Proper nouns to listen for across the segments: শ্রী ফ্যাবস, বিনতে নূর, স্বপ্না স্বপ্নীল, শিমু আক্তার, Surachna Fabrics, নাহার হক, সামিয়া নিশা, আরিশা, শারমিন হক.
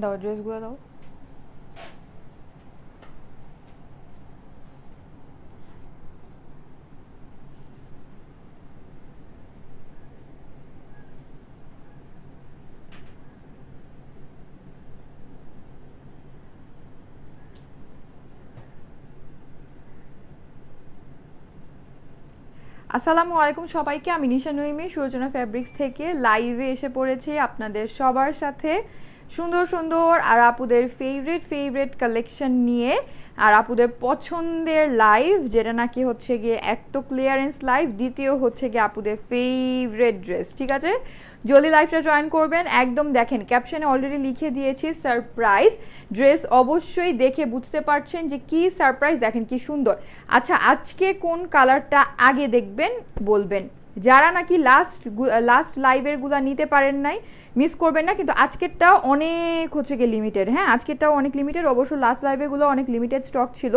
दाओ ड्रेसगुलो दाओ आसलामुआलैकुम सबाइके आमि निशा नईमी सूरचना फैब्रिक्स थेके लाइवे एसे पड़ेछि आपनादेर सबार साथे सुंदर सुंदर और आपुदेर फेवरेट फेवरेट कलेक्शन निये और आपुदेर पछंदेर लाइव जेटा नाकि होच्छे गिये एक तो क्लियारेंस लाइव द्वितीयो होच्छे गिये आपुदेर फेवरेट ड्रेस। ठीक आछे, जल्दी लाइवटा जॉइन करबेन। एकदम देखें कैपशने अलरेडी लिखे दिएछि सरप्राइज ड्रेस, अवश्य देखे बुझते पारछेन जे कि सरप्राइज। देखें कि सुंदर। अच्छा, आजके कोन कलरटा आगे देखबेन बोलबेन। যারা নাকি লাস্ট লাইভের গুলা নিতে পারেন নাই মিস করবেন না, কিন্তু আজকেরটা অনেক হচ্ছে কি লিমিটেড। হ্যাঁ, আজকেরটা অনেক লিমিটেড। অবশ্য লাস্ট লাইভের গুলো অনেক লিমিটেড স্টক ছিল,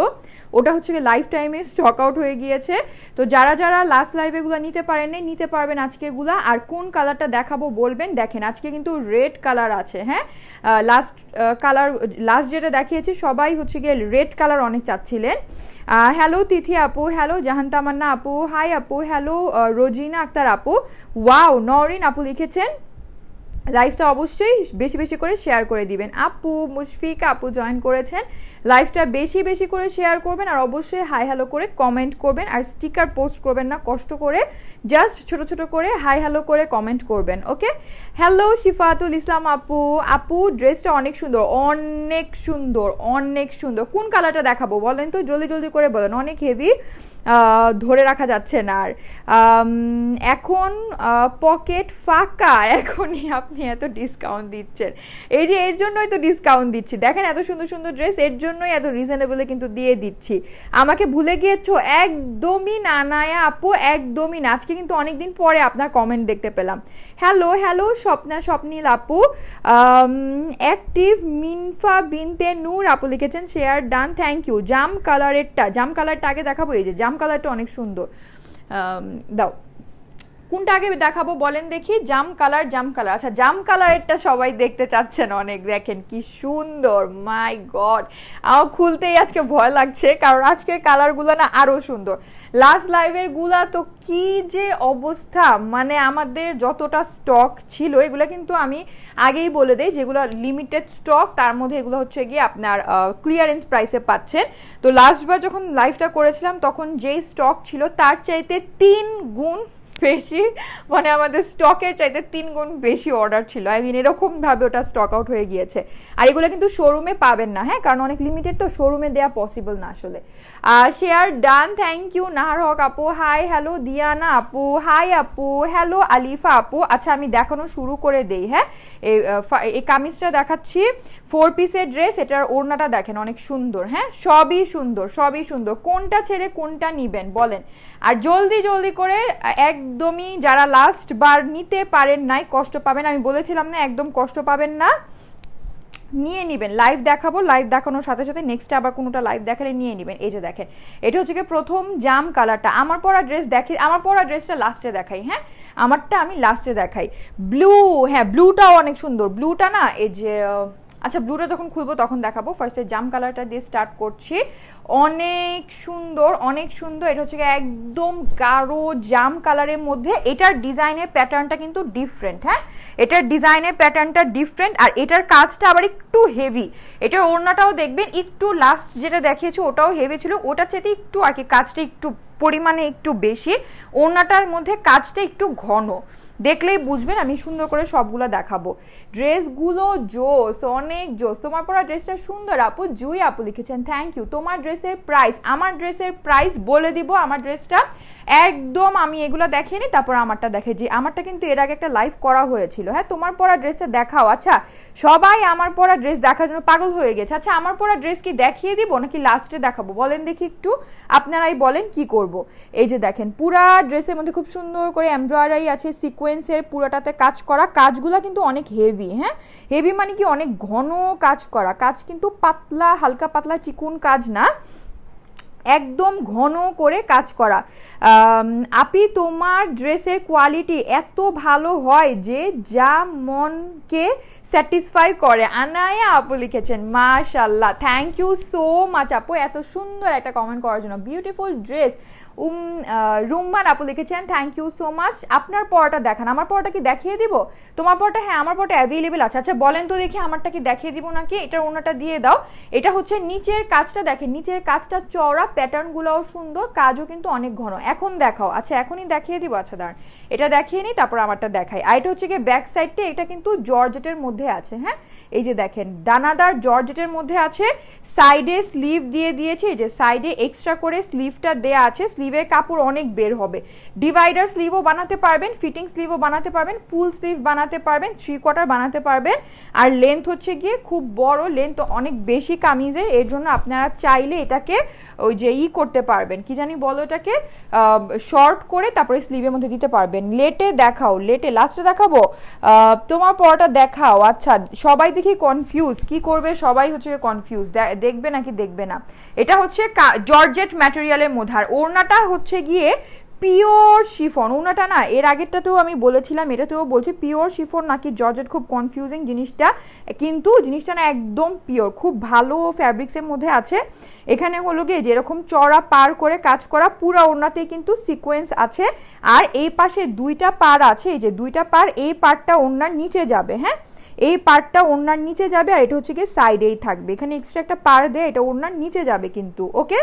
ওটা হচ্ছে কি লাইফ টাইমে স্টক আউট হয়ে গিয়েছে। তো যারা যারা লাস্ট লাইভের গুলো নিতে পারেন নাই নিতে পারবেন আজকের গুলা। আর কোন কালারটা দেখাবো বলবেন। দেখেন আজকে কিন্তু রেড কালার আছে। হ্যাঁ, লাস্ট কালার লাস্ট যেটা দেখিয়েছি সবাই হচ্ছে কি রেড কালার অনেক চাচ্ছিলেন। हेलो तिथि आपू, हेलो जहान तमन्ना आपू, हाई आपू, हेलो रोजिना अख्तर आपू, वाओ नौरीन आपू लिखेছেন। लाइफटा अवश्य बेशी बेशी करे शेयर करे दिबेन। आपू मुशफिक आपू जॉइन करेছেন। लाइफटा बेशी बेशी करे शेयर करबेन और अवश्य हाई हेलो करे कमेंट करबेन और स्टिकार पोस्ट करबेन ना, कष्ट करे जस्ट छोटो छोटो करे हाई हेलो करे कमेंट करबेन। ओके, हेलो शिफातुल इस्लाम आपू, आपू ड्रेसटा अनेक सुंदर अनेक सुंदर अनेक सुंदर। कोन कलरटा देखाबो बोलेन तो, जल्दी जल्दी करे बोलेन। अनेक हेवी ধরে রাখা যাচ্ছে না আর। এখন পকেট ফাঁকা, এখনই আপনি এত ডিসকাউন্ট দিচ্ছেন। এই যে এর জন্যই তো ডিসকাউন্ট দিচ্ছি। দেখেন এত সুন্দর সুন্দর ড্রেস, এর জন্যই এত রিজনেবলে কিন্তু দিয়ে দিচ্ছি। আমাকে ভুলে গিয়েছো একদমই না নায়া আপু, একদমই না। আজকে কিন্তু অনেকদিন পরে আপনার কমেন্ট দেখতে পেলাম। হ্যালো হ্যালো স্বপ্না স্বপ্নীল আপু, অ্যাক্টিভ মিনফা বিনতে নূর আপু লিখেছেন শেয়ার ডান, থ্যাংক ইউ। জাম কালারেরটা, জাম কালারটা আগে দেখাবো। এই যে জাম কালারটা অনেক সুন্দর, দাও কোনটা আগে দেখাবো বলেন দেখি। জাম কালার, জাম কালার। আচ্ছা, জাম কালারেরটা সবাই দেখতে চাচ্ছেন অনেক। দেখেন কি সুন্দর, মাই গড। আও খুলতেই আজকে ভয় লাগছে, কারণ আজকের কালারগুলো না আরও সুন্দর। লাস্ট লাইভের গুলা তো কি যে অবস্থা, মানে আমাদের যতটা স্টক ছিল এগুলো কিন্তু আমি আগেই বলে দেই যেগুলো লিমিটেড স্টক, তার মধ্যে এগুলো হচ্ছে গিয়ে আপনার ক্লিয়ারেন্স প্রাইসে পাচ্ছেন। তো লাস্টবার যখন লাইভটা করেছিলাম তখন যেই স্টক ছিল তার চাইতে 3 গুণ বেশি, মানে আমাদের স্টকের চাইতে 3 গুণ বেশি অর্ডার ছিল। আই মিন এরকমভাবে ওটা স্টক আউট হয়ে গিয়েছে। আর এগুলো কিন্তু শোরুমে পাবেন না, হ্যাঁ, কারণ অনেক লিমিটেড, তো শোরুমে দেওয়া পসিবল না আসলে। Share done, thank you. নাহার হক আপু, হাই। হ্যালো দিয়ানা আপু, হাই আপু। হ্যালো আলিফা আপু। আচ্ছা, আমি দেখানো শুরু করে দেই। হ্যাঁ, এই কামিজটা দেখাচ্ছি, 4 পিসের ড্রেস। এটার ওড়নাটা দেখেন অনেক সুন্দর। হ্যাঁ, সবই সুন্দর, সবই সুন্দর। কোনটা ছেড়ে কোনটা নিবেন বলেন। আর জলদি জলদি করে, একদমই যারা লাস্ট বার নিতে পারেন নাই কষ্ট পাবেন। আমি বলেছিলাম না, একদম কষ্ট পাবেন না, নিয়ে নেবেন। লাইভ দেখাবো, লাইভ দেখানোর সাথে সাথে নেক্সটে আবার কোনোটা লাইভ দেখালে নিয়ে নেবেন। এই যে দেখেন, এটা হচ্ছে কি প্রথম জাম কালারটা। আমার পরা ড্রেস দেখি, আমার পরা ড্রেসটা লাস্টে দেখাই। হ্যাঁ, আমারটা আমি লাস্টে দেখাই। ব্লু, হ্যাঁ ব্লুটাও অনেক সুন্দর। ব্লুটা না এই যে, আচ্ছা ব্লুটা যখন খুলবো তখন দেখাবো। ফার্স্টে জাম কালারটা দিয়ে স্টার্ট করছি। অনেক সুন্দর, অনেক সুন্দর। এটা হচ্ছে একদম গাঢ় জাম কালারের মধ্যে। এটার ডিজাইনের প্যাটার্নটা কিন্তু ডিফারেন্ট। হ্যাঁ, এটার ডিজাইনের প্যাটার্নটা ডিফারেন্ট আর এটার কাজটা আবার একটু হেভি। এটার ওড়নাটাও দেখবেন একটু, লাস্ট যেটা দেখিয়েছি ওটাও হেভি ছিল, ওটার চেয়ে একটু আর কি কাজটা একটু পরিমাণে একটু বেশি। ওড়নাটার মধ্যে কাজটা একটু ঘন, দেখলেই বুঝবেন। আমি সুন্দর করে সবগুলো দেখাবো। ড্রেসগুলো জোস, অনেক জোস। তোমার পরা ড্রেসটা সুন্দর আপু। জুই আপু লিখেছেন থ্যাংক ইউ। তোমার ড্রেসের প্রাইস, আমার ড্রেসের প্রাইস বলে দিব। আমার ড্রেসটা একদম আমি এগুলো দেখিনি, তারপর আমারটা দেখে যে আমারটা কিন্তু এর আগে একটা লাইভ করা হয়েছিল। হ্যাঁ, তোমার পরা ড্রেসটা দেখাও। আচ্ছা, সবাই আমার পরা ড্রেস দেখার জন্য পাগল হয়ে গেছে। আচ্ছা, আমার পরা ড্রেস কি দেখিয়ে দিব নাকি লাস্টে দেখাবো বলেন দেখি একটু, আপনারাই বলেন কি করব। এই যে দেখেন, পুরা ড্রেসের মধ্যে খুব সুন্দর করে এমব্রয়ডারি আছে, সিকোয়েন্সের পুরাটাতে কাজ করা। কাজগুলো কিন্তু অনেক হেভি। হ্যাঁ, হেভি মানে কি অনেক ঘন কাজ করা। কাজ কিন্তু পাতলা, হালকা পাতলা চিকুন কাজ না। एकदम घन करे काज करा। आपी तोमार ड्रेसेर क्वालिटी एतो भालो हय जे जा मन के सैटिस्फाई करे। आनाया आपू लिखेछेन माशाल्लाह, थैंक यू सो माच आपू एतो सुंदर एक कमेंट करार जोन्नो। ब्यूटिफुल ड्रेस रुममान आपू लिखेछेन थैंक यू सो माच। आपनार पराटा देखान, आमार पराटा कि देखिए देब? तोमार पराटा? हाँ आमार पराटा अवेलेबल आछे। अच्छा बोलें तो देखि आमारटा कि देखिए देब नाकि? एटार ओनाटा दिए दाओ। एटा होच्छे नीचेर काजटा, देखें नीचेर काजटा चौड़ा, पैटार्न गुलाओ सुंदर, काजो किन्तु अनेक घन। एखन देखाओ। अच्छा एखोनी देखिए दिबो। अच्छा दाड़ान एटा देखिए नि, तारपर आमारटा देखाई। आर एटा होच्छे कि बैक साइडटा, एटा किन्तु जर्जेटेर मध्य आछे। हाँ एई जे देखें दानादार जर्जेटेर मध्य आछे, साइडे स्लीव दिए दिएछे। एई जे साइडे एक्सट्रा करे स्लीवटा देया आछे, स्लीवे कापड़ अनेक बेर होबे। डिवाइडार स्लीवो बानाते पारबेन, फिटिंग स्लीवो बानाते पारबेन, फुल स्लीव बानाते पारबेन, थ्री क्वार्टार बानाते पारबेन। आर लेंथ होच्छे गिये खूब बड़ो, लेंथ अनेक बेशी कामिजेर। एर जोन्नो आपनारा चाइले एटाके ओई जे ই করতে পারবেন, কি জানি বলো এটাকে, শর্ট করে তারপরে স্লিভের মধ্যে দিতে পারবেন। লেটে দেখাও, লেটে লাস্টে দেখাবো। তোমার পরটা দেখাও। আচ্ছা সবাই দেখি কনফিউজ, কি করবে সবাই হচ্ছে কনফিউজ, দেখবে নাকি দেখবে না। এটা হচ্ছে জর্জেট ম্যাটেরিয়ালের মধ্যে। আর ওড়নাটা হচ্ছে গিয়ে পিওর শিফন। ওড়নাটা না এর আগেরটাতেও আমি বলেছিলাম, এটাতেও বলছি পিওর শিফন নাকি জর্জেট, খুব কনফিউজিং জিনিসটা। কিন্তু জিনিসটা না একদম পিওর, খুব ভালো ফ্যাব্রিক্সের মধ্যে আছে। এখানে হলো গিয়ে যেরকম চড়া পার করে কাজ করা, পুরা ওড়নাতেই কিন্তু সিকোয়েন্স আছে। আর এই পাশে দুইটা পার আছে, এই যে দুইটা পার, এই পারটা ওড়নার নিচে যাবে। হ্যাঁ এই পারটা ওড়নার নিচে যাবে। আর এটা হচ্ছে কি সাইডেই থাকবে, এখানে এক্সট্রা একটা পার দেয়, এটা ওড়নার নিচে যাবে কিন্তু। ওকে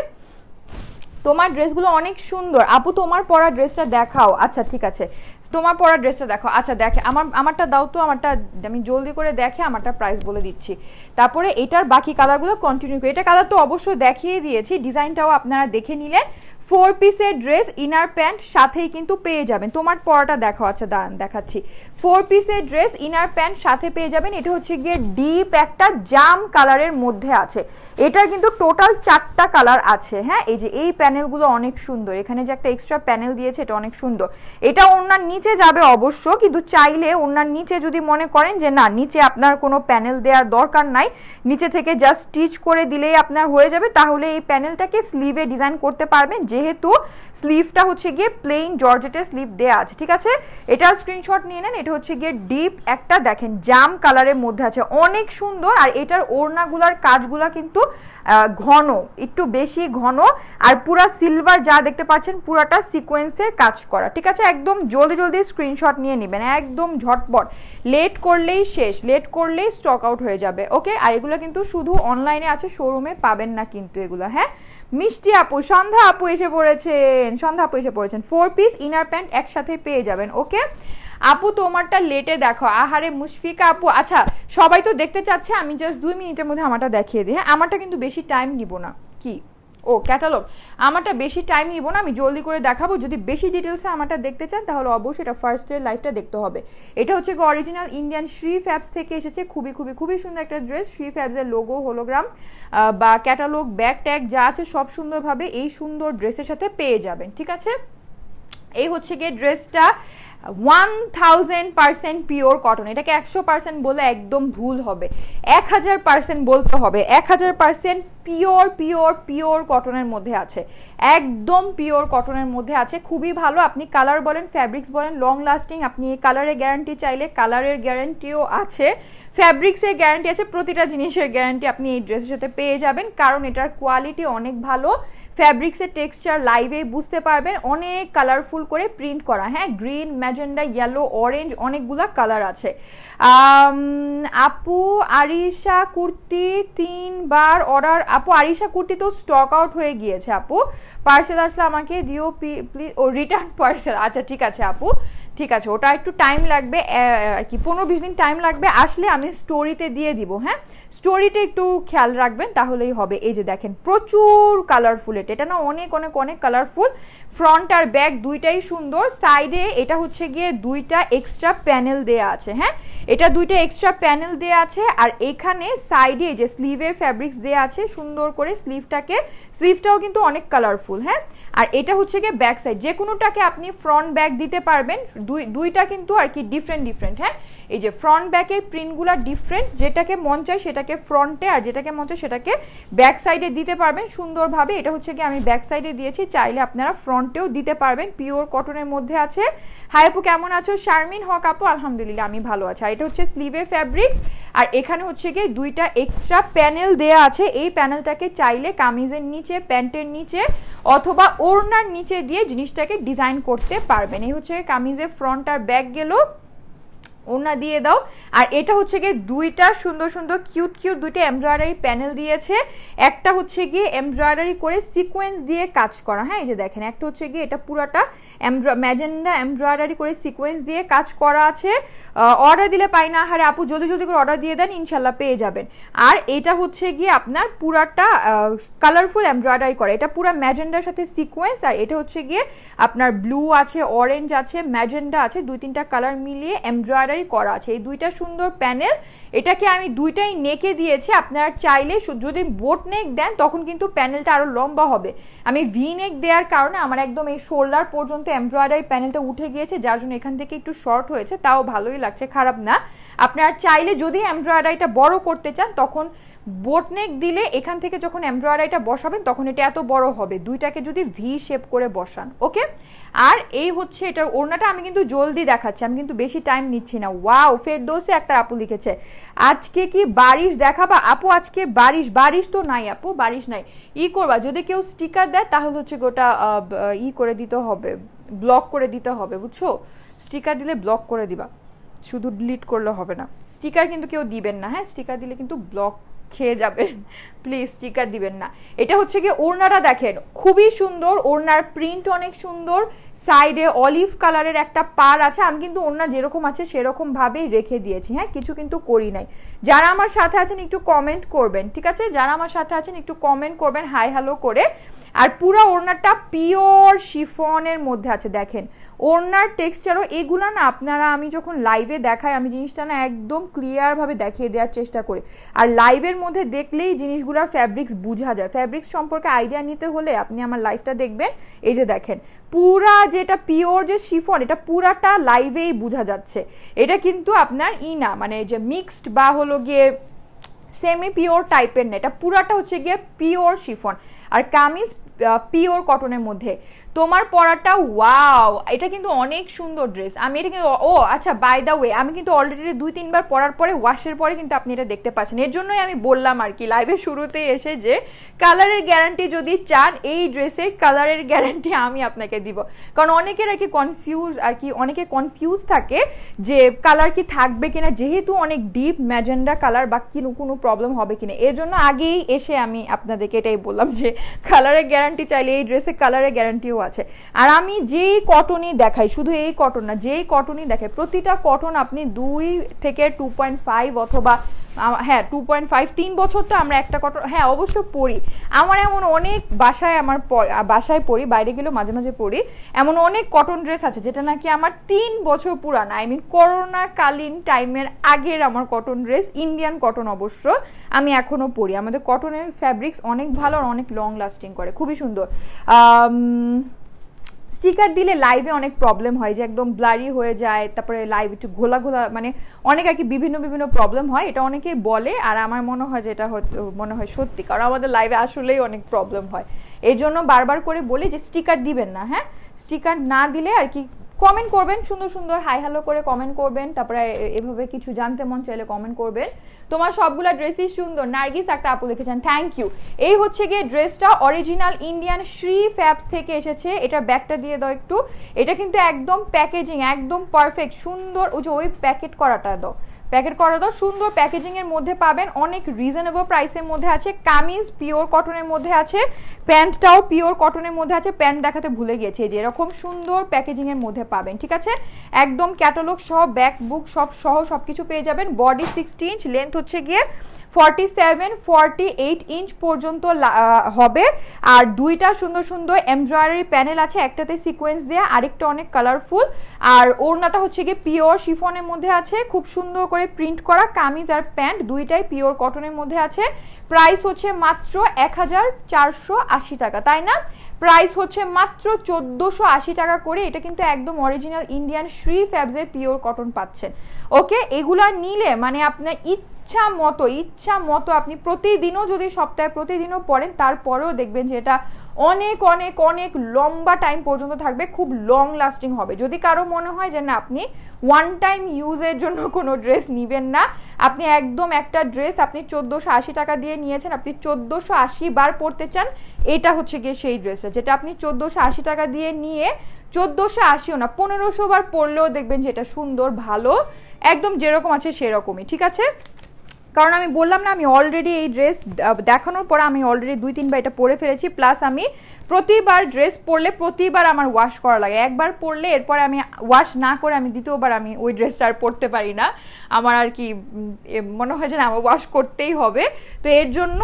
তোমার ড্রেসগুলো অনেক সুন্দর আপু, তোমার পরা ড্রেসটা দেখাও। আচ্ছা ঠিক আছে তোমার পরা ড্রেসটা দেখাও। আচ্ছা দেখে আমারটা দাও তো, আমারটা আমি জলদি করে দেখে আমারটা প্রাইস বলে দিচ্ছি, তারপরে এটার বাকি কালারগুলো কন্টিনিউ করি। এটা কালার তো অবশ্যই দেখিয়ে দিয়েছি, ডিজাইনটাও আপনারা দেখে নিলেন। ফোর পিসের ড্রেস, ইনার প্যান্ট সাথেই কিন্তু পেয়ে যাবেন। তোমার পরাটা দেখাও। আচ্ছা দাঁড়ান দেখাচ্ছি। ফোর পিসের ড্রেস, ইনার প্যান্ট সাথে পেয়ে যাবেন। এটা হচ্ছে গিয়ে ডিপ একটা জাম কালারের মধ্যে আছে। এটার কিন্তু টোটাল চারটা কালার আছে। হ্যাঁ এই যে এই প্যানেলগুলো অনেক সুন্দর, এখানে যে একটা এক্সট্রা প্যানেল দিয়েছে এটা অনেক সুন্দর। এটা ওড়নার নিচে যাবে অবশ্য, কিন্তু চাইলে ওড়নার নিচে যদি মনে করেন যে না নিচে আপনার কোনো প্যানেল দেওয়ার দরকার নাই, নিচে থেকে জাস্ট স্টিচ করে দিলেই আপনার হয়ে যাবে, তাহলে এই প্যানেলটাকে স্লিভে ডিজাইন করতে পারবেন। যেহেতু স্লিভটা হচ্ছে গিয়ে প্লেন জর্জেটের স্লিভ দেয়া আছে। ঠিক আছে এটা স্ক্রিনশট নিয়ে নেন। এটা হচ্ছে গিয়ে ডিপ একটা দেখেন জাম কালারের মধ্যে আছে, অনেক সুন্দর। আর এটার ওড়নাগুলার কাজগুলা কিন্তু ঘন, একটু বেশি ঘন। আর পুরা সিলভার যা দেখতে পাচ্ছেন পুরাটা সিকোয়েন্সের কাজ করা। ঠিক আছে একদম জলদি জলদি স্ক্রিনশট নিয়ে নেবেন, একদম ঝটপট, লেট করলেই শেষ, লেট করলেই স্টক আউট হয়ে যাবে। ওকে আর এগুলো কিন্তু শুধু অনলাইনে আছে, শোরুমে পাবেন না কিন্তু এগুলো। হ্যাঁ মিষ্টি আপু, সন্ধ্যা আপু এসে পড়েছেন, সন্ধ্যা আপু এসে পড়েছেন। ফোর পিস ইনার প্যান্ট একসাথে পেয়ে যাবেন। ওকে আপু তোমারটা লেটে দেখো। আহারে মুশফিকা আপু, আচ্ছা সবাই তো দেখতে চাচ্ছে, আমি জাস্ট 2 মিনিটের মধ্যে আমারটা দেখিয়ে দিই। হ্যাঁ আমারটা কিন্তু বেশি টাইম নিব না, কি ও ক্যাটালগ, আমারটা বেশি টাইম নিব না, আমি জলদি করে দেখাবো। যদি বেশি ডিটেলসে আমারটা দেখতে চান তাহলে অবশ্যই এটা ফার্স্ট ডে লাইভটা দেখতে হবে। এটা হচ্ছে অরিজিনাল ইন্ডিয়ান শ্রী ফ্যাবস থেকে এসেছে, খুবই খুবই খুবই সুন্দর একটা ড্রেস। শ্রী ফ্যাবসের লোগো, হোলোগ্রাম বা ক্যাটালগ, ব্যাক ট্যাগ যা আছে সব সুন্দরভাবে এই সুন্দর ড্রেসের সাথে পেয়ে যাবেন। ঠিক আছে এই হচ্ছে গিয়ে ড্রেসটা 1000% পিওর কটন। এটাকে 100% বলে একদম ভুল হবে, 1000% বলতে হবে। 1000% পিওর পিওর পিওর কটনের মধ্যে আছে, একদম পিওর কটনের মধ্যে আছে। খুবই ভালো, আপনি কালার বলেন ফ্যাব্রিক্স বলেন লং লাস্টিং। আপনি এই কালারের গ্যারান্টি চাইলে কালারের গ্যারান্টিও আছে, ফ্যাব্রিক্সের গ্যারান্টি আছে, প্রতিটা জিনিসের গ্যারান্টি আপনি এই ড্রেসের সাথে পেয়ে যাবেন। কারণ এটার কোয়ালিটি অনেক ভালো, ফ্যাব্রিক্সের টেক্সচার লাইভে বুঝতে পারবেন, অনেক কালারফুল করে প্রিন্ট করা। হ্যাঁ গ্রিন, ম্যাজেন্ডা, ইয়েলো, অরেঞ্জ, অনেকগুলা কালার আছে। আপু আরিশা কুর্তি 3 বার অর্ডার, আপু আরিশা কুর্তি তো স্টক আউট হয়ে গিয়েছে আপু, পার্সেল আসলে আমাকে দিও প্লিজ, ও রিটার্ন পার্সেল। আচ্ছা ঠিক আছে আপু, ঠিক আছে ওটা একটু টাইম লাগবে আর কি, 15-20 দিন টাইম লাগবে, আসলে আমি স্টোরিতে দিয়ে দিব। হ্যাঁ স্টোরিতে একটু খেয়াল রাখবেন তাহলেই হবে। এই যে দেখেন প্রচুর কালারফুল, এটা না অনেক অনেক অনেক কালারফুল, ফ্রন্ট আর ব্যাক দুইটাই সুন্দর। সাইডে এটা হচ্ছে গিয়ে দুইটা এক্সট্রা প্যানেল দেয়া আছে। হ্যাঁ এটা দুইটা এক্সট্রা প্যানেল দেয়া আছে। আর এখানে সাইডে যে স্লিভের ফ্যাব্রিক্স দেয়া আছে সুন্দর করে স্লিভটাকে স্লিভটাও কিন্তু অনেক কালারফুল হ্যাঁ আর এটা হচ্ছে কি ব্যাক সাইড যে কোনোটাকে আপনি ফ্রন্ট ব্যাক দিতে পারবেন দুইটা কিন্তু আর কি ডিফারেন্ট ডিফারেন্ট হ্যাঁ এই যে ফ্রন্ট ব্যাকের প্রিন্টগুলো ডিফারেন্ট যেটাকে মন চাই সেটাকে ফ্রন্টে আর যেটাকে মন চাই সেটাকে ব্যাক সাইডে দিতে পারবেন সুন্দরভাবে এটা হচ্ছে কি আমি ব্যাক সাইডে দিয়েছি চাইলে আপনারা ফ্রন্টেও দিতে পারবেন পিওর কটনের মধ্যে আছে হাই আপু কেমন আছো শারমিন হক আপু আলহামদুলিল্লাহ আমি ভালো আছি এটা হচ্ছে স্লিভের ফ্যাব্রিক্স আর এখানে হচ্ছে কি দুইটা এক্সট্রা প্যানেল দেয়া আছে এই প্যানেলটাকে চাইলে কামিজের নিচে প্যান্টের নিচে অথবা ওড়নার নিচে দিয়ে জিনিসটাকে ডিজাইন করতে পারবেন এই হচ্ছে কামিজের ফ্রন্ট আর ব্যাক গেল ওড়না দিয়ে দাও আর এটা হচ্ছে কি দুইটা সুন্দর সুন্দর কিউট কিউট দুইটা এমব্রয়ডারি প্যানেল দিয়েছে একটা হচ্ছে কি এমব্রয়ডারি করে সিকোয়েন্স দিয়ে কাজ করা হ্যাঁ এই যে দেখেন একটা হচ্ছে কি এটা পুরাটা ম্যাজেন্ডা এমব্রয়ডারি করে সিকোয়েন্স দিয়ে কাজ করা আছে অর্ডার দিলে পাই না আরে আপু জলদি জলদি করে অর্ডার দিয়ে দেন ইনশাআল্লাহ পেয়ে যাবেন আর এটা হচ্ছে কি আপনার পুরাটা কালারফুল এমব্রয়ডারি করা এটা পুরা ম্যাজেন্ডার সাথে সিকোয়েন্স আর এটা হচ্ছে গিয়ে আপনার ব্লু আছে অরেঞ্জ আছে ম্যাজেন্ডা আছে দুই তিনটা কালার মিলিয়ে এমব্রয়ডারি করা আছে এই দুইটা সুন্দর প্যানেল এটাকে আমি দুইটাই নেকে দিয়েছি আপনারা চাইলে যদি বোট নেক দেন তখন কিন্তু প্যানেলটা আরো লম্বা হবে আমি ভি নেক দেওয়ার কারণে আমার একদম এই শোল্ডার পর্যন্ত এমব্রয়ডারি প্যানেলটা উঠে গিয়েছে যার জন্য এখান থেকে একটু শর্ট হয়েছে তাও ভালোই লাগছে খারাপ না আপনারা চাইলে যদি এমব্রয়ডারিটা বড় করতে চান তখন বোট নেক দিলে এখান থেকে যখন এমব্রয়ডারিটা বসাবেন তখন এটা এত বড় হবে দুইটাকে যদি ভি শেপ করে বসান ওকে আর এই হচ্ছে এটার ওড়নাটা আমি কিন্তু জলদি দেখাচ্ছি আমি কিন্তু বেশি টাইম নিচ্ছি না ওয়াও ফেরদৌসে একটা আপু লিখেছে আজকে কি বারিশ দেখাবা আপু আজকে বারিশ বারিশ তো নাই আপু বারিশ নাই ই করবা যদি কেউ স্টিকার দেয় তাহলে হচ্ছে গোটা ই করে দিতে হবে ব্লক করে দিতে হবে বুঝছো স্টিকার দিলে ব্লক করে দিবা শুধু ডিলিট করলে হবে না স্টিকার কিন্তু কেউ দিবেন না হ্যাঁ স্টিকার দিলে কিন্তু ব্লক খেয়ে যাবেন প্লিজ স্টিকার দিবেন না এটা হচ্ছে কি ওড়নাটা দেখেন খুবই সুন্দর ওড়নার প্রিন্ট অনেক সুন্দর সাইডে অলিভ কালারের একটা পার আছে আমি কিন্তু ওড়না যেরকম আছে সেরকম ভাবেই রেখে দিয়েছি হ্যাঁ কিছু কিন্তু করি নাই যারা আমার সাথে আছেন একটু কমেন্ট করবেন ঠিক আছে যারা আমার সাথে আছেন একটু কমেন্ট করবেন হাই হ্যালো করে আর পুরো ওড়নাটা পিওর শিফনের মধ্যে আছে দেখেন ওড়নার টেক্সচারও এগুলা না আপনারা আমি যখন লাইভে দেখাই আমি জিনিসটা না একদম ক্লিয়ারভাবে দেখিয়ে দেওয়ার চেষ্টা করি আর লাইভের মধ্যে দেখলেই জিনিসগুলোর ফ্যাব্রিক্স বোঝা যায় ফ্যাব্রিক্স সম্পর্কে আইডিয়া নিতে হলে আপনি আমার লাইভটা দেখবেন এই যে দেখেন পুরা যেটা পিওর যে শিফন এটা পুরাটা লাইভেই বোঝা যাচ্ছে এটা কিন্তু আপনার ই না মানে যে মিক্সড বা হলো গিয়ে সেমি পিওর টাইপের না এটা পুরাটা হচ্ছে গিয়ে পিওর শিফন আর কামিজ পিওর কটনের মধ্যে তোমার পরাটা ওয়াও এটা কিন্তু অনেক সুন্দর ড্রেস আমি এটা কিন্তু ও আচ্ছা বাই দ্য ওয়ে আমি কিন্তু অলরেডি 2-3 বার পরার পরে ওয়াশের পরে কিন্তু আপনি এটা দেখতে পাচ্ছেন এর জন্যই আমি বললাম আর কি লাইভের শুরুতেই এসে যে কালারের গ্যারান্টি যদি চান এই ড্রেসে কালারের গ্যারান্টি আমি আপনাকে দিব কারণ অনেকের আর কি কনফিউজ আর কি অনেকে কনফিউজ থাকে যে কালার কি থাকবে কিনা যেহেতু অনেক ডিপ ম্যাজেন্ডা কালার বা কোনো প্রবলেম হবে কিনা এর জন্য আগেই এসে আমি আপনাদেরকে এটাই বললাম যে কালারের গ্যারান্টি চাইলে এই ড্রেসে কালারের গ্যারান্টিও আছে আর আমি যেই কটনই দেখাই শুধু এই কটন না যেই কটনই দেখাই প্রতিটা কটন আপনি 2 থেকে 2.5 অথবা হ্যাঁ 2.5 3 বছর তো আমরা একটা কটন হ্যাঁ অবশ্য পড়ি আমার এমন অনেক বাসায় আমার বাসায় পড়ি বাইরে গেলেও মাঝে মাঝে পড়ি এমন অনেক কটন ড্রেস আছে যেটা নাকি আমার 3 বছর পুরানো আই মিন করোনাকালীন টাইমের আগের আমার কটন ড্রেস ইন্ডিয়ান কটন অবশ্য আমি এখনও পড়ি আমাদের কটনের ফ্যাব্রিক্স অনেক ভালো আর অনেক লং লাস্টিং করে খুবই সুন্দর স্টিকার দিলে লাইভে অনেক প্রবলেম হয় যে একদম ব্লারি হয়ে যায় তারপরে লাইভ একটু ঘোলা ঘোলা মানে অনেক আর কি বিভিন্ন প্রবলেম হয় এটা অনেকে বলে আর আমার মনে হয় যে এটা মনে হয় সত্যি কারণ আমাদের লাইভে আসলেই অনেক প্রবলেম হয় এই জন্য বারবার করে বলি যে স্টিকার দিবেন না হ্যাঁ স্টিকার না দিলে আর কি কমেন্ট করবেন সুন্দর সুন্দর হাই হ্যালো করে কমেন্ট করবেন তারপরে এভাবে কিছু জানতে মন চাইলে কমেন্ট করবেন তোমার সবগুলা ড্রেসই সুন্দর নার্গিস একটা আপু লিখেছেন থ্যাংক ইউ এই হচ্ছে গিয়ে ড্রেসটা অরিজিনাল ইন্ডিয়ান শ্রী ফ্যাবস থেকে এসেছে এটা ব্যাগটা দিয়ে দাও একটু এটা কিন্তু একদম প্যাকেজিং একদম পারফেক্ট সুন্দর ওই যে ওই প্যাকেট করাটা দাও প্যাকেট করা দাও সুন্দর প্যাকেজিংয়ের মধ্যে পাবেন অনেক রিজনেবল প্রাইসের মধ্যে আছে কামিজ পিওর কটনের মধ্যে আছে প্যান্টটাও পিওর কটনের মধ্যে আছে প্যান্ট দেখাতে ভুলে গেছে যে এরকম সুন্দর প্যাকেজিংয়ের মধ্যে পাবেন ঠিক আছে একদম ক্যাটালগ সহ ব্যাক বুক সব সহ সব কিছু পেয়ে যাবেন বডি 60 ইঞ্চ লেন্থ হচ্ছে গিয়ে 47-48 ইঞ্চ পর্যন্ত হবে আর দুইটা সুন্দর সুন্দর এমব্রয়ডারি প্যানেল আছে একটাতে সিকোয়েন্স দেয়া আরেকটা অনেক কালারফুল আর ওড়নাটা হচ্ছে গিয়ে পিওর শিফনের মধ্যে আছে খুব সুন্দর করে প্রিন্ট করা কামিজ আর প্যান্ট দুইটাই পিওর কটনের মধ্যে আছে। প্রাইস হচ্ছে মাত্র ১৪৮০ টাকা, তাই না? প্রাইস হচ্ছে মাত্র ১৪৮০ টাকা করে। এটা কিন্তু একদম অরিজিনাল ইন্ডিয়ান শ্রী ফ্যাবসের পিওর কটন পাচ্ছেন। ওকে, এগুলা নিলে মানে আপনার ইচ্ছা মতো আপনি প্রতিদিনও যদি সপ্তাহে প্রতিদিনও পরেন, তারপরেও দেখবেন যে এটা অনেক অনেক অনেক লম্বা টাইম পর্যন্ত থাকবে, খুব লং লাস্টিং হবে। যদি কারো মনে হয় যে না আপনি ওয়ান টাইম ইউজের জন্য কোনো ড্রেস নেবেন না, আপনি একদম একটা ড্রেস আপনি ১৪৮০ টাকা দিয়ে নিয়েছেন, আপনি ১৪৮০ বার পরতে চান, এটা হচ্ছে গিয়ে সেই ড্রেসটা যেটা আপনি ১৪৮০ টাকা দিয়ে নিয়ে ১৪৮০ও না ১৫০০ বার পরলেও দেখবেন যে এটা সুন্দর, ভালো, একদম যেরকম আছে সেরকমই। ঠিক আছে, কারণ আমি বললাম না আমি অলরেডি এই ড্রেস দেখানোর পর আমি অলরেডি ২-৩ বার এটা পরে ফেলেছি। প্লাস আমি প্রতিবার ড্রেস পরলে প্রতিবার আমার ওয়াশ করা লাগে, একবার পরলে এরপরে আমি ওয়াশ না করে আমি দ্বিতীয়বার আমি ওই ড্রেসটা আর পরতে পারি না। আমার আর কি মনে হয় যে না আমার ওয়াশ করতেই হবে, তো এর জন্য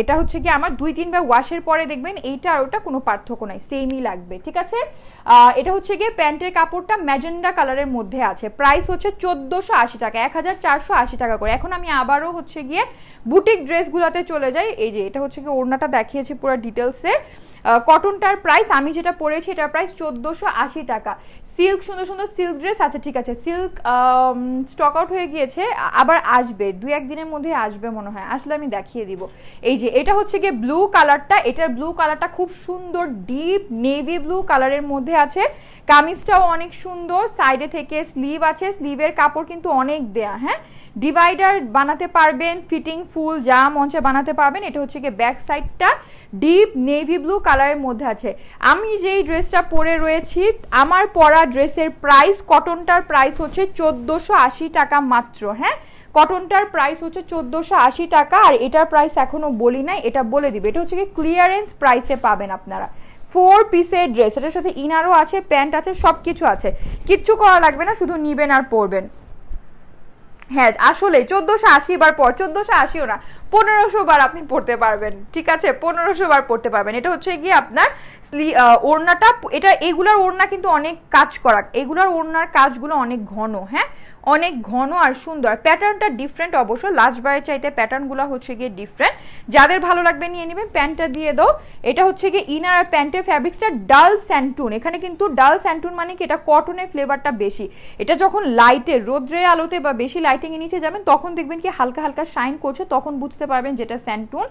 এটা হচ্ছে কি আমার ২-৩ বার ওয়াশের পরে দেখবেন এইটা আর ওটা কোনো পার্থক্য নাই, সেমই লাগবে। ঠিক আছে, এটা হচ্ছে গিয়ে প্যান্টের কাপড়টা ম্যাজেন্ডা কালারের মধ্যে আছে। প্রাইস হচ্ছে ১৪৮০ টাকা, ১৪৮০ টাকা করে। এখন আমি আবারও হচ্ছে গিয়ে বুটিক ড্রেসগুলোতে চলে যাই। এই যে এটা হচ্ছে কি ওড়নাটা দেখিয়েছি পুরো ডিটেলসে। কটনটার প্রাইস আমি যেটা পরেছি এটার প্রাইস ১৪৮০ টাকা। সিল্ক, সুন্দর সুন্দর সিল্ক ড্রেস আছে। ঠিক আছে, সিল্ক স্টক আউট হয়ে গিয়েছে, আবার আসবে, ২-১ দিনের মধ্যে আসবে মনে হয়, আসলে আমি দেখিয়ে দিব। এই যে এটা হচ্ছে গিয়ে ব্লু কালারটা, এটার ব্লু কালারটা খুব সুন্দর ডিপ নেভি ব্লু কালারের মধ্যে আছে। কামিজটাও অনেক সুন্দর, সাইডে থেকে স্লিভ আছে, স্লিভের কাপড় কিন্তু অনেক দেয়া। হ্যাঁ, ডিভাইডার বানাতে পারবেন, ফিটিং ফুল যা মঞ্চে বানাতে পারবেন। এটা হচ্ছে গিয়ে ব্যাক সাইডটা ডিপ নেভি ব্লু কালারের মধ্যে আছে। আমি যেই ড্রেসটা পরে রয়েছি, আমার পরা ড্রেসের প্রাইস, কটনটার প্রাইস হচ্ছে ১৪৮০ টাকা মাত্র। হ্যাঁ, কটনটার প্রাইস হচ্ছে ১৪৮০ টাকা। আর এটার প্রাইস এখনো বলি নাই, এটা বলে দিবে। এটা হচ্ছে কি ক্লিয়ারেন্স প্রাইসে পাবেন আপনারা। 4 পিসের ড্রেস, এটার সাথে ইনারও আছে, প্যান্ট আছে, সব কিছু আছে, কিচ্ছু করা লাগবে না, শুধু নিবেন আর পরবেন। হ্যাঁ, আসলে ১৪৮০ বার পর, ১৪৮০ও না ১৫০০ বার আপনি পড়তে পারবেন। ঠিক আছে, ১৫০০ বার পড়তে পারবেন। এটা হচ্ছে গিয়ে আপনার ওড়নাটা, এটা এগুলার ওড়না কিন্তু অনেক কাজ করা, এগুলার ওড়নার কাজগুলো অনেক ঘন। হ্যাঁ, অনেক ঘন আর সুন্দর। প্যাটার্নটা ডিফারেন্ট অবশ্য, লাস্ট বারের চাইতে প্যাটার্নগুলো হচ্ছে গিয়ে ডিফারেন্ট। যাদের ভালো লাগবে নিয়ে নেবেন। প্যান্টটা দিয়ে দাও। এটা হচ্ছে গিয়ে ইনার, আর প্যান্টের ফ্যাব্রিক্সটা ডাল স্যান্টুন। এখানে কিন্তু ডাল স্যান্টুন মানে কি, এটা কটনের ফ্লেভারটা বেশি। এটা যখন লাইটে, রোদ্রের আলোতে বা বেশি লাইটিংয়ে নিচে যাবেন, তখন দেখবেন কি হালকা হালকা শাইন করছে, তখন বুঝতে পারবেন যেটা স্যান্টুন।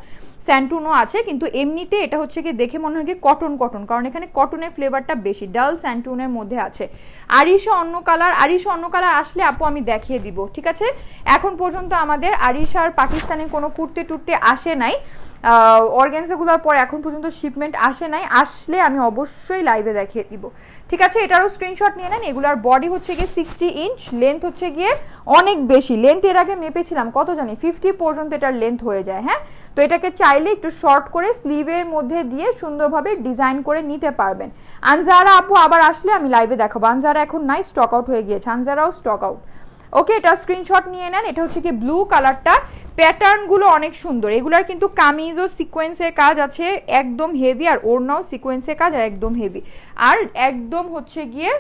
স্যান্টুনও আছে, কিন্তু এমনিতে এটা হচ্ছে কি দেখে মনে হয় কি কটন, কারণ এখানে কটনের ফ্লেভারটা বেশি, ডাল স্যান্টুনের মধ্যে আছে। আরিশা অন্য কালার, আরিশা অন্য কালার আসলে আপু আমি দেখিয়ে দিব। ঠিক আছে, এখন পর্যন্ত আমাদের আরিশার পাকিস্তানে কোনো কুর্তি টুর্তি আসে নাই, অর্গানজাগুলোর পর এখন পর্যন্ত শিপমেন্ট আসে নাই, আসলে আমি অবশ্যই লাইভে দেখিয়ে দিব। ঠিক আছে, এটারও স্ক্রিনশট নিয়ে নেন। এগুলার বডি হচ্ছে গিয়ে 60 ইঞ্চ, লেন্থ হচ্ছে গিয়ে অনেক বেশি। লেন্থ এর আগে মেপেছিলাম কত জানি, 50 পর্যন্ত এটার লেন্থ হয়ে যায়। হ্যাঁ, তো এটাকে চাইলে একটু শর্ট করে স্লিভের মধ্যে দিয়ে সুন্দরভাবে ডিজাইন করে নিতে পারবেন। আনজারা আপু আবার আসলে আমি লাইভে দেখাবো। আনজারা এখন নাই, স্টক আউট হয়ে গিয়েছে, আনজারাও স্টক আউট। ওকে, এটা স্ক্রিনশট নিয়ে নেন। এটা হচ্ছে কি ব্লু কালারটা, প্যাটার্নগুলো অনেক সুন্দর। এগুলার কিন্তু কামিজও সিকোয়েন্সের কাজ আছে, একদম হেভি, আর ওড়নাও সিকোয়েন্সের কাজ একদম হেভি, আর একদম হচ্ছে গিয়ে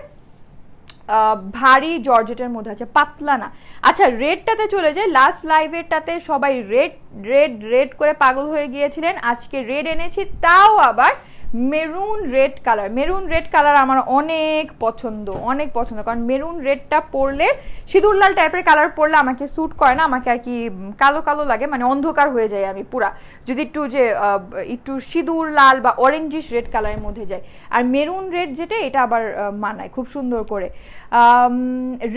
ভারী জর্জেটের মধ্যে আছে, পাতলা না। আচ্ছা, রেডটাতে চলে যায়। লাস্ট লাইভেরটাতে সবাই রেড রেড রেড করে পাগল হয়ে গিয়েছিলেন, আজকে রেড এনেছি, তাও আবার maroon red colour. Maroon red colour আমার অনেক পছন্দ, অনেক পছন্দ, কারণ মেরুন রেডটা পরলে, সিঁদুর লাল টাইপের কালার পরলে আমাকে স্যুট করে না, আমাকে আর কি কালো কালো লাগে, মানে অন্ধকার হয়ে যায় আমি পুরা, যদি একটু যে একটু সিঁদুর লাল বা অরেঞ্জিশ রেড কালারের মধ্যে যায়। আর মেরুন রেড যেটা, এটা আবার মানায় খুব সুন্দর করে।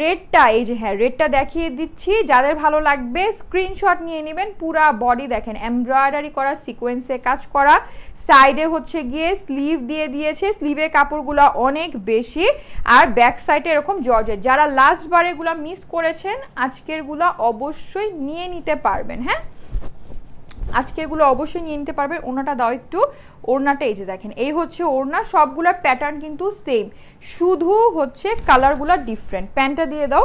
রেডটা এই যে, হ্যাঁ রেডটা দেখিয়ে দিচ্ছি, যাদের ভালো লাগবে স্ক্রিনশট নিয়ে নেবেন। পুরা বডি দেখেন এমব্রয়ডারি করা, সিকোয়েন্সে কাজ করা, সাইডে হচ্ছে গিয়ে স্লিভ দিয়ে দিয়েছে, স্লিভের কাপড়গুলো অনেক বেশি, আর ব্যাক সাইডে এরকম জর্জেট। যারা লাস্ট বার এগুলো মিস করেছেন, আজকেরগুলো অবশ্যই নিয়ে নিতে পারবেন। হ্যাঁ, আজকেরগুলো অবশ্যই নিয়ে নিতে পারবেন। ওড়নাটা দাও একটু, ওড়নাটা এই যে দেখেন, এই হচ্ছে ওড়না, সবগুলোর প্যাটার্ন কিন্তু সেম, শুধু হচ্ছে কালারগুলো ডিফারেন্ট। প্যান্টটা দিয়ে দাও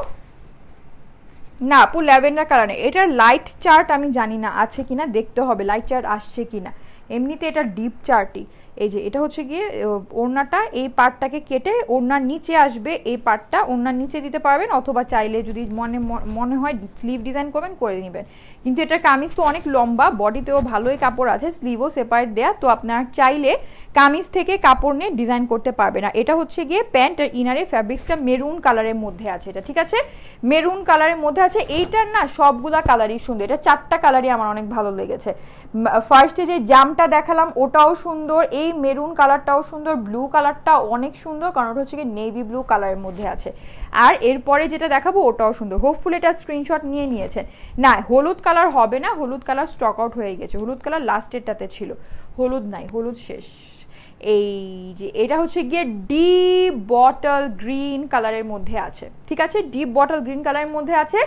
না আপু, ল্যাভেন্ডার কালার নেই। এটার লাইট চার্ট আমি জানি না আছে কিনা, দেখতে হবে লাইট চার্ট আসছে কিনা, এমনিতে এটা ডিপ চার্টই। ओड़नाटा पार्टटाके केटे ओड़नार नीचे आसबे ए पार्टटा ओड़नार नीचे दिते पारबेन अथवा चाइले जदि मने मने हय स्लीव डिजाइन करबेन करे नेबेन। किन्तु एटार कामिज तो अनेक लम्बा बडितेओ भालोई कापड़ आछे स्लीवओ सेपारेट देया तो आपनारा चाइले कामिज थेके कापड़ निये डिजाइन करते पारबेन। ना एटा होच्छे गिये पैंट आर इनारे फैब्रिक्सटा मेरुन कालारेर मध्ये आछे। एटा ठीक आछे मेरुन कालारेर मध्ये आछे। एटार ना सबगुला कालारই सुंदर। एटा चारटा कालारই আমার অনেক ভালো লেগেছে। ফার্স্টে যে জামটা দেখালাম ওটাও সুন্দর, এই মেরুন কালারটাও সুন্দর, ব্লু কালারটা অনেক সুন্দর কারণ ওটা হচ্ছে কি নেভি ব্লু কালারের মধ্যে আছে। আর এরপরে যেটা দেখাবো ওটাও সুন্দর। হোপফুলি এটা স্ক্রিনশট নিয়ে নিয়েছেন। না হলুদ কালার হবে না, হলুদ কালার স্টক আউট হয়ে গেছে। হলুদ কালার লাস্টেরটাতে ছিল, হলুদ নাই, হলুদ শেষ। এই যে এটা হচ্ছে গিয়ে ডিপ বটল গ্রিন কালারের মধ্যে আছে। ঠিক আছে ডিপ বটল গ্রিন কালারের মধ্যে আছে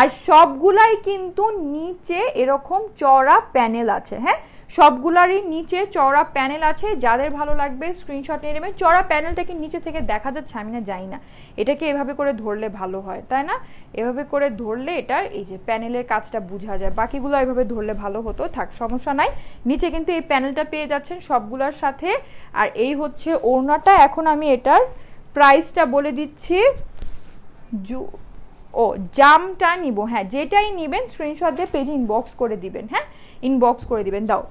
আর সবগুলাই কিন্তু নিচে এরকম চওড়া প্যানেল আছে। হ্যাঁ সবগুলারই নিচে চওড়া প্যানেল আছে। যাদের ভালো লাগবে স্ক্রিনশট নিয়ে নেবেন। চওড়া প্যানেলটা কি নিচে থেকে দেখা যাচ্ছে? আমি না জানি না, এটাকে এভাবে করে ধরলে ভালো হয় তাই না? এভাবে করে ধরলে এটা এই যে প্যানেলের কাজটা বোঝা যায়। বাকিগুলো এভাবে ধরলে ভালো হতো, থাক সমস্যা নাই। নিচে কিন্তু এই প্যানেলটা পেয়ে যাচ্ছেন সবগুলোর সাথে। আর এই হচ্ছে ওড়নাটা। এখন আমি এটার প্রাইসটা বলে দিচ্ছি। ও জামটা নিব, হ্যাঁ যেটাই নেবেন স্ক্রিনশট দিয়ে পেজে ইনবক্স করে দিবেন। হ্যাঁ ইনবক্স করে দিবেন। দাও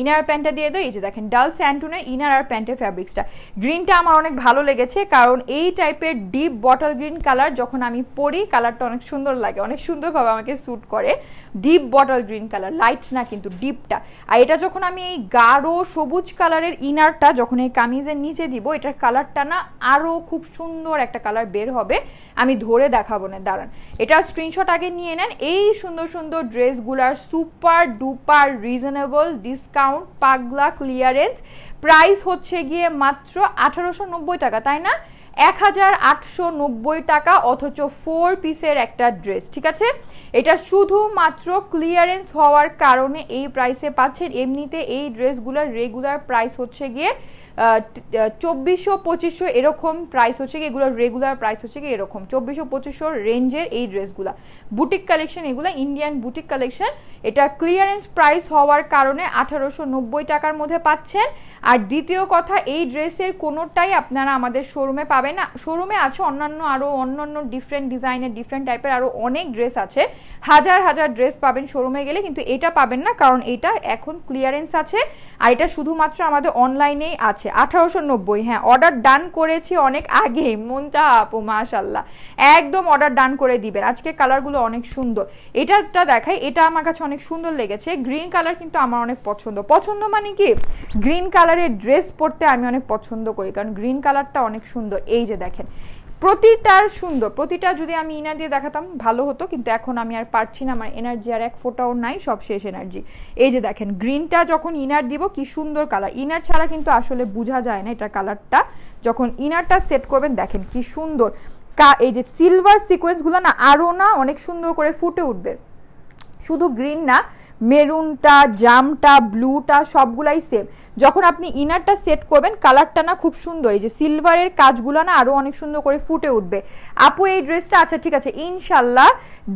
इनार पैंटा दिए दो। ये देखें डाल सैंटुनर इनार और पैंटर फैब्रिक्सटा ग्रीनटा आमार अनेक भालो लेगेछे कारण एई टाइपेर डीप बटल ग्रीन कलर जखन आमी परि कलरटा अनेक सुंदर लागे, अनेक सुंदर भावे आमाके सूट करे। डीप बटल ग्रीन कलर लाइट ना किन्तु डीपटा। आर एटा जखन आमी एई गाढ़ो सबुज कलरेर इनारटा जखन एई कामिजेर नीचे दिबो एटार कलरटा ना आरो खूब सुंदर एकटा कलर बेर होबे। आमी धरे देखाबो ना, दाड़ान एटार स्क्रीनशट आगे निये नेन। एई सुंदर सुंदर ड्रेसगुलार सुपार डुपार रिजनेबल डिसकाउंट पागला क्लियरेंस प्राइस होच्छे गिये मात्र 1890 टाका ताई ना, 1890 टाका अथच 4 পিসের একটা ড্রেস। ঠিক আছে এটা শুধুমাত্র ক্লিয়ারেন্স হওয়ার কারণে এই প্রাইসে পাচ্ছেন। এমনিতে এই ড্রেসগুলোর রেগুলার প্রাইস হচ্ছে গিয়ে 2400-2500 এরকম প্রাইস হচ্ছে কি, এগুলোর রেগুলার প্রাইস হচ্ছে কি এরকম 2400-2500 রেঞ্জের এই ড্রেসগুলো বুটিক কালেকশন। এগুলো ইন্ডিয়ান বুটিক কালেকশন। এটা ক্লিয়ারেন্স প্রাইস হওয়ার কারণে 1890 টাকার মধ্যে পাচ্ছেন। আর দ্বিতীয় কথা এই ড্রেসের কোনোটাই আপনারা আমাদের শোরুমে পাবেন না। শোরুমে আছে অন্যান্য আরও অন্যান্য ডিফারেন্ট ডিজাইনের ডিফারেন্ট টাইপের আরও অনেক ড্রেস আছে, হাজার হাজার ড্রেস পাবেন শোরুমে গেলে, কিন্তু এটা পাবেন না কারণ এটা এখন ক্লিয়ারেন্স আছে। আর এটা শুধুমাত্র আমাদের অনলাইনেই আছে 1890। হ্যাঁ অর্ডার ডান করেছি অনেক আগে। মনটা আপু মাশাআল্লাহ একদম অর্ডার ডান করে দিবেন। আজকে কালারগুলো অনেক সুন্দর। এটাটা দেখাই, এটা আমার কাছে অনেক সুন্দর লেগেছে। গ্রিন কালার কিন্তু আমার অনেক পছন্দ। পছন্দ মানে কি গ্রিন কালারের ড্রেস পরতে আমি অনেক পছন্দ করি কারণ গ্রিন কালারটা অনেক সুন্দর। এই যে দেখেন প্রতিটার সুন্দর, প্রতিটা যদি আমি ইনার দিয়ে দেখাতাম ভালো হতো কিন্তু এখন আমি আর পারছি না, আমার এনার্জি আর এক ফোঁটাও নাই, সব শেষ এনার্জি। এই যে দেখেন গ্রিনটা যখন ইনার দিব কি সুন্দর কালার। ইনার ছাড়া কিন্তু আসলে বোঝা যায় না এটা কালারটা। যখন ইনারটা সেট করবেন দেখেন কি সুন্দর এই যে সিলভার সিকোয়েন্সগুলো না আরও না অনেক সুন্দর করে ফুটে উঠবে। শুধু গ্রিন না, মেরুনটা জামটা ব্লুটা সবগুলাই সেম। যখন আপনি ইনারটা সেট করবেন কালারটা না খুব সুন্দর, এই যে সিলভারের কাজগুলো না আরও অনেক সুন্দর করে ফুটে উঠবে। আপু এই ড্রেসটা আচ্ছা ঠিক আছে ইনশাল্লাহ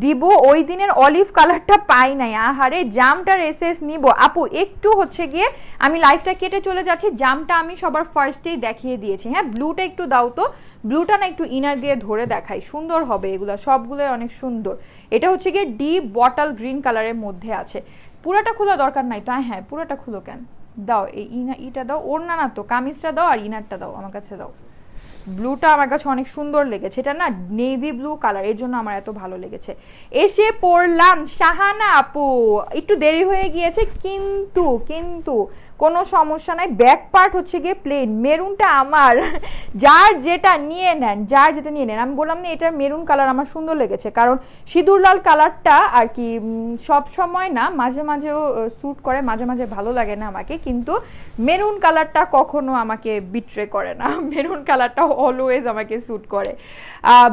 দিব। ওই দিনের অলিভ কালারটা পাই নাই, আহারে জামটার এসএস নিব। আপু একটু হচ্ছে গিয়ে আমি লাইফটা কেটে চলে যাচ্ছি। জামটা আমি সবার ফার্স্টেই দেখিয়ে দিয়েছি। হ্যাঁ ব্লুটা একটু দাও তো, ব্লুটা না একটু ইনার দিয়ে ধরে দেখাই, সুন্দর হবে এগুলো সবগুলোই অনেক সুন্দর। এটা হচ্ছে গিয়ে ডিপ বটল গ্রিন কালারের মধ্যে আছে। পুরাটা খোলা দরকার নাই তাই, হ্যাঁ পুরাটা খুলো কেন, দাও এই ইনা ইটা দাও, ওড়না না তো কামিজটা দাও আর ইনারটা দাও আমার কাছে দাও। ব্লুটা আমার কাছে অনেক সুন্দর লেগেছে, এটা না নেভি ব্লু কালার, এর জন্য আমার এত ভালো লেগেছে। এসে পড়লাম শাহানা আপু। একটু দেরি হয়ে গিয়েছে কিন্তু কিন্তু কোনো সমস্যা নাই। ব্যাক পার্ট হচ্ছে গিয়ে প্লেন। মেরুনটা আমার, যার যেটা নিয়ে নেন, যার যেটা নিয়ে নেন। আমি বললাম না এটার মেরুন কালার আমার সুন্দর লেগেছে কারণ সিঁদুর লাল কালারটা আর কি সব সময় না, মাঝে মাঝেও স্যুট করে, মাঝে মাঝে ভালো লাগে না আমাকে, কিন্তু মেরুন কালারটা কখনো আমাকে বিট্রে করে না, মেরুন কালারটা অলওয়েজ আমাকে স্যুট করে।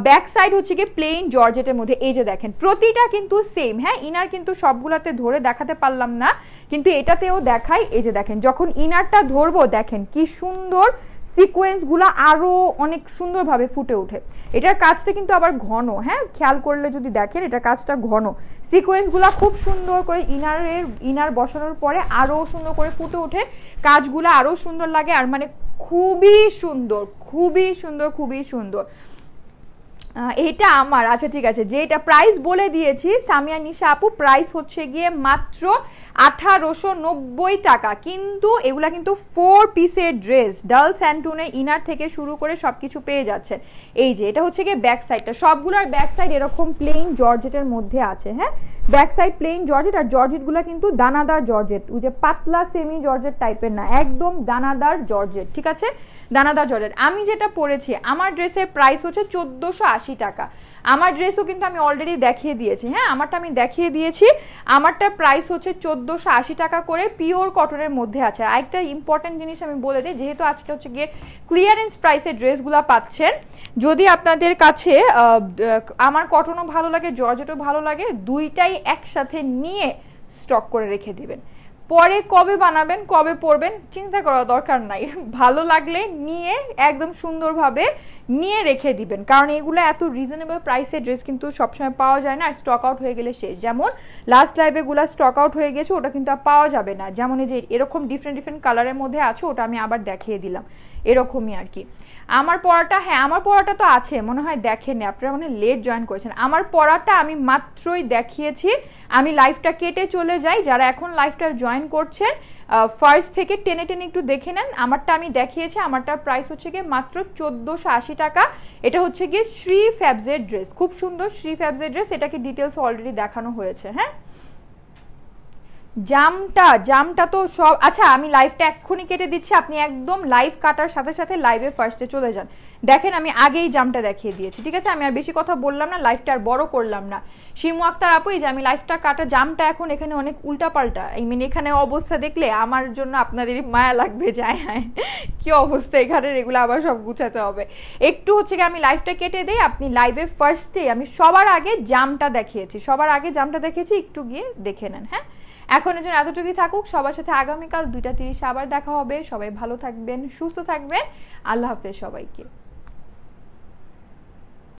ব্যাক সাইড হচ্ছে গিয়ে প্লেন জর্জেটের মধ্যে। এই যে দেখেন প্রতিটা কিন্তু সেম। হ্যাঁ ইনার কিন্তু সবগুলাতে ধরে দেখাতে পারলাম না কিন্তু এটাতেও দেখাই। এই যে দেখেন যখন ইনারটা ধরবো দেখেন কি সুন্দর सिकोएंस गुला अनेक सुंदर भावे फुटे उठे। एटार काजटा किन्तु आबार घन, हाँ ख्याल करले जोदि देखें एटार काजटा घन, सिकोएंस गुला खूब सुंदर करे इनार बसानोर परे आरो सुंदर करे फुटे उठे, काजगुला आरो सुंदर लागे आर माने खूबई सुंदर खूबई सुंदर खूबई सुंदर। এটা আমার আচ্ছা ঠিক আছে, যে এটা প্রাইস বলে দিয়েছি সামিয়া নিশা আপু, প্রাইস হচ্ছে গিয়ে মাত্র 1890 টাকা। কিন্তু এগুলা কিন্তু 4 পিসের ড্রেস, ডাল স্যান্টুনের ইনার থেকে শুরু করে সবকিছু পেয়ে যাচ্ছেন। এই যে এটা হচ্ছে গিয়ে ব্যাক সাইডটা, সবগুলোর ব্যাক সাইড এরকম প্লেন জর্জেটের মধ্যে আছে। হ্যাঁ ব্যাক সাইড প্লেন জর্জেট, আর জর্জেটগুলো কিন্তু দানাদার জর্জেট, ওই যে পাতলা সেমি জর্জেট টাইপের না, একদম দানাদার জর্জেট। ঠিক আছে দানাদার জর্জেট। আমি যেটা পরেছি আমার ড্রেসের প্রাইস হচ্ছে 1480 টাকা। আমার ড্রেসও কিন্তু আমি অলরেডি দেখিয়ে দিয়েছি, হ্যাঁ আমারটা আমি দেখিয়ে দিয়েছি। আমারটার প্রাইস হচ্ছে 1480 টাকা করে, পিওর কটনের মধ্যে আছে। আরেকটা ইম্পর্টেন্ট জিনিস আমি বলে দিই, যেহেতু আজকে হচ্ছে গিয়ে ক্লিয়ারেন্স প্রাইসের ড্রেসগুলো পাচ্ছেন, যদি আপনাদের কাছে আমার কটনও ভালো লাগে জর্জেটও ভালো লাগে দুইটাই একসাথে নিয়ে স্টক করে রেখে দিবেন। পরে কবে বানাবেন কবে পরবেন চিন্তা করার দরকার নাই, ভালো লাগলে নিয়ে একদম সুন্দরভাবে নিয়ে রেখে দিবেন, কারণ এগুলো এত রিজনেবল প্রাইসে ড্রেস কিন্তু সবসময় পাওয়া যায় না। আর স্টক আউট হয়ে গেলে শেষ, যেমন লাস্ট লাইভেগুলো স্টক আউট হয়ে গেছে ওটা কিন্তু আর পাওয়া যাবে না। যেমন এই যে এরকম ডিফারেন্ট কালারের মধ্যে আছে, ওটা আমি আবার দেখিয়ে দিলাম এরকমই আর কি। আমার পরাটা, হ্যাঁ আমার পরাটা তো আছে, মনে হয় দেখেননি আপনারা, মানে লেট জয়েন করেছেন। আমার পরাটা আমি মাত্রই দেখিয়েছি, আমি লাইভটা কেটে চলে যাই। যারা এখন লাইভটা জয়েন করছেন ফার্স্ট থেকে টেনে টেনে একটু দেখে নেন। আমারটা আমি দেখিয়েছি, আমারটার প্রাইস হচ্ছে গিয়ে মাত্র 1480 টাকা। এটা হচ্ছে গিয়ে শ্রী ফ্যাবসের ড্রেস, খুব সুন্দর শ্রী ফ্যাবসের ড্রেস, এটাকে ডিটেলস অলরেডি দেখানো হয়েছে। হ্যাঁ জামটা, জামটা তো সব আচ্ছা, আমি লাইভটা এক্ষুনি কেটে দিচ্ছি, আপনি একদম লাইভ কাটার সাথে সাথে লাইভে ফার্স্টে চলে যান। দেখেন আমি আগেই জামটা দেখিয়ে দিয়েছি। ঠিক আছে আমি আর বেশি কথা বললাম না, লাইভটা আর বড় করলাম না। শিমু আক্তার আপু, এই যে আমি লাইভটা কাটা জামটা এখন এখানে অনেক উল্টাপাল্টা, আই মিন এখানে অবস্থা দেখলে আমার জন্য আপনাদের মায়া লাগবে যায়, হ্যাঁ কী অবস্থা এখানে, এগুলো আবার সব গুছাতে হবে। একটু হচ্ছে গিয়ে আমি লাইভটা কেটে দিই, আপনি লাইভে ফার্স্টে আমি সবার আগে জামটা দেখিয়েছি, সবার আগে জামটা দেখিয়েছি, একটু গিয়ে দেখে নেন। হ্যাঁ এখন এর জন্য এতটুকুই থাকুক, সবার সাথে আগামীকাল 2:30 আবার দেখা হবে। সবাই ভালো থাকবেন সুস্থ থাকবেন, আল্লাহ হাফেজ সবাইকে।